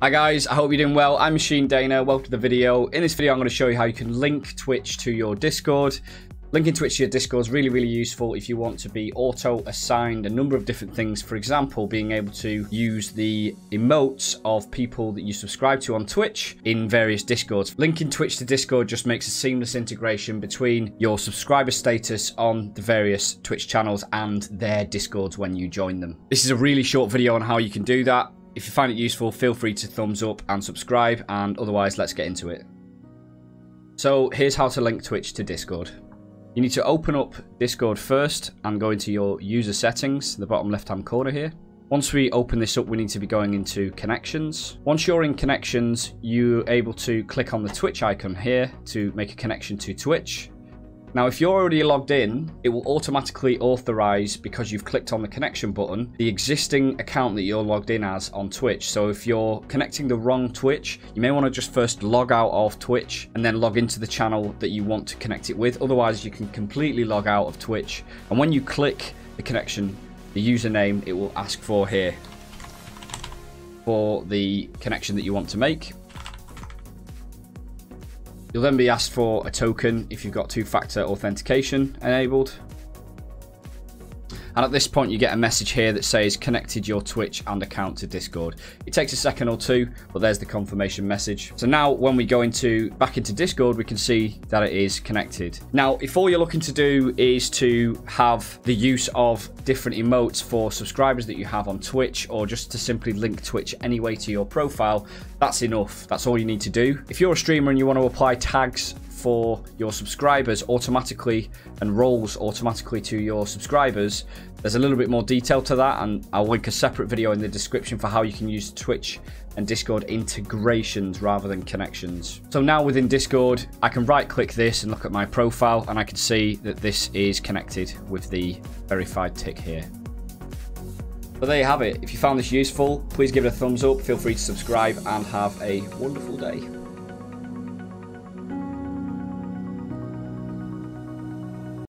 Hi guys, I hope you're doing well. I'm Machine Dana, welcome to the video. In this video I'm going to show you how you can link Twitch to your Discord. Linking Twitch to your Discord is really, really useful if you want to be auto-assigned a number of different things. For example, being able to use the emotes of people that you subscribe to on Twitch in various Discords. Linking Twitch to Discord just makes a seamless integration between your subscriber status on the various Twitch channels and their Discords when you join them. This is a really short video on how you can do that. If you find it useful, feel free to thumbs up and subscribe, and otherwise, let's get into it. So here's how to link Twitch to Discord. You need to open up Discord first and go into your user settings, the bottom left-hand corner here. Once we open this up, we need to be going into connections. Once you're in connections, you're able to click on the Twitch icon here to make a connection to Twitch. Now, if you're already logged in, it will automatically authorize, because you've clicked on the connection button, the existing account that you're logged in as on Twitch. So if you're connecting the wrong Twitch, you may want to just first log out of Twitch and then log into the channel that you want to connect it with. Otherwise, you can completely log out of Twitch. And when you click the connection, the username it will ask for here for the connection that you want to make. You'll then be asked for a token if you've got two-factor authentication enabled. And at this point, you get a message here that says connected your Twitch and account to Discord. It takes a second or two, but there's the confirmation message. So now when we go back into Discord, we can see that it is connected. Now, if all you're looking to do is to have the use of different emotes for subscribers that you have on Twitch, or just to simply link Twitch anyway to your profile, that's enough. That's all you need to do. If you're a streamer and you want to apply tags for your subscribers automatically and roles automatically to your subscribers, there's a little bit more detail to that, and I'll link a separate video in the description for how you can use Twitch and Discord integrations rather than connections. So now within Discord, I can right click this and look at my profile, and I can see that this is connected with the verified tick here. But there you have it. If you found this useful, please give it a thumbs up, feel free to subscribe, and have a wonderful day.